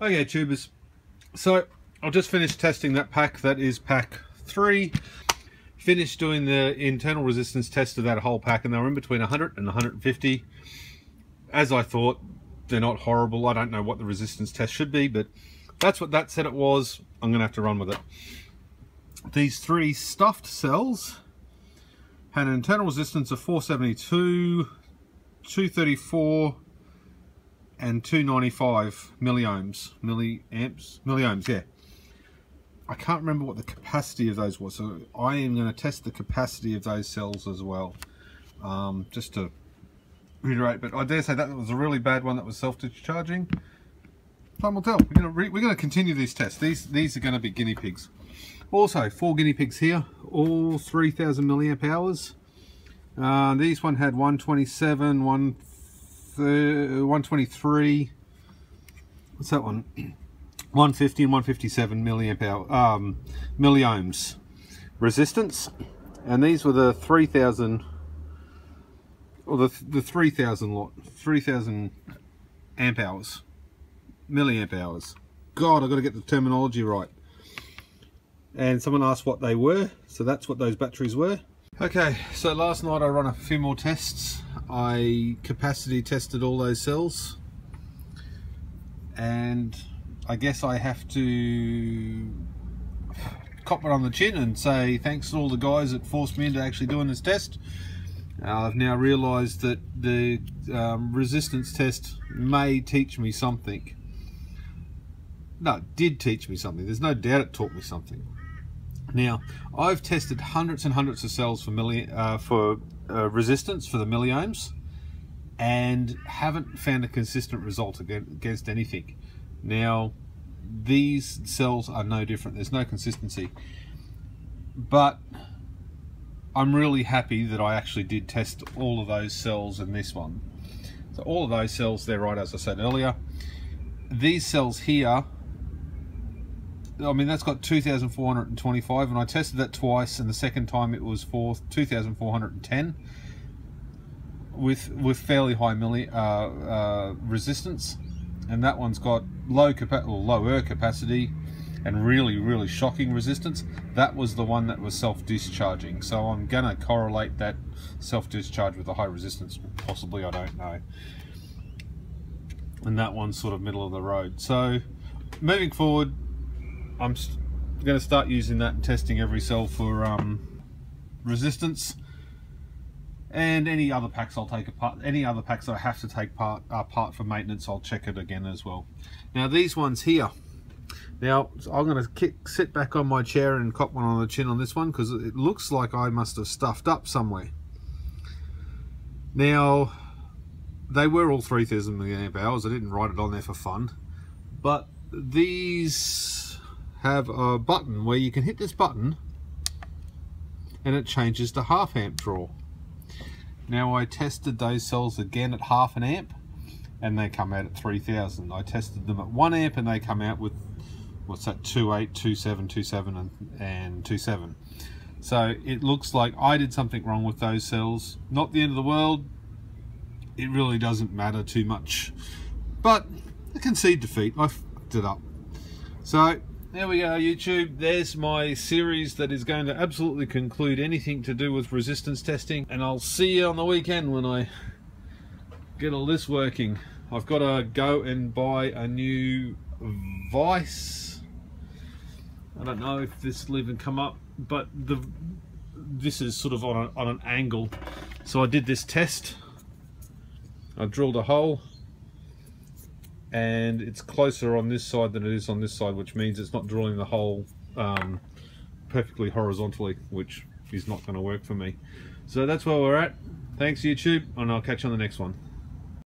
Okay, tubers, so I'll just finish testing that pack. That is pack 3. Finished doing the internal resistance test of that whole pack, and they were in between 100 and 150. As I thought, they're not horrible. I don't know what the resistance test should be, but that's what that said it was. I'm going to have to run with it. These 3 stuffed cells had an internal resistance of 472, 234, and 295 milliohms, yeah. I can't remember what the capacity of those was, so I am going to test the capacity of those cells as well, just to reiterate. But I dare say that was a really bad one that was self-discharging. Time will tell. We're going to continue these tests. These are going to be guinea pigs. Also, 4 guinea pigs here, all 3,000 milliamp hours. These one had 127, 123. What's that one? 150 and 157 milliohms resistance, and these were the 3,000, or the 3,000 lot, 3,000 amp hours, milliamp hours. God, I've got to get the terminology right. And someone asked what they were, so that's what those batteries were. Okay, so last night I ran a few more tests. I capacity tested all those cells, and I guess I have to cop it on the chin and say thanks to all the guys that forced me into actually doing this test. I've now realized that the resistance test may teach me something. No, it did teach me something. There's no doubt it taught me something. Now, I've tested hundreds and hundreds of cells for resistance for the milliohms, and haven't found a consistent result against anything. Now, these cells are no different. There's no consistency. But I'm really happy that I actually did test all of those cells in this one. So all of those cells, they're right, as I said earlier. These cells here, I mean, that's got 2,425, and I tested that twice, and the second time it was for 2,410 with fairly high resistance. And that one's got lower capacity and really shocking resistance. That was the one that was self-discharging, so I'm gonna correlate that self-discharge with a high resistance, possibly, I don't know. And that one's sort of middle of the road. So moving forward, I'm gonna start using that and testing every cell for resistance. And any other packs I'll take apart, any other packs that I have to take apart for maintenance, I'll check it again as well. Now these ones here, now I'm going to sit back on my chair and cop one on the chin on this one, because it looks like I must have stuffed up somewhere. Now they were all 3,000 milliamp hours. I didn't write it on there for fun, but these have a button where you can hit this button and it changes to half amp draw. Now I tested those cells again at half an amp, and they come out at 3,000. I tested them at 1 amp, and they come out with, what's that, 2.8, 2.7, 2.7, and 2.7. So it looks like I did something wrong with those cells. Not the end of the world. It really doesn't matter too much. But I concede defeat. I fucked it up. So there we go, YouTube. There's my series that is going to absolutely conclude anything to do with resistance testing, and I'll see you on the weekend when I get all this working. I've got to go and buy a new vise. I don't know if this will even come up, but this is sort of on an angle. So I did this test. I drilled a hole, and it's closer on this side than it is on this side, which means it's not drilling the hole perfectly horizontally, which is not going to work for me. So that's where we're at. Thanks, YouTube, and I'll catch you on the next one.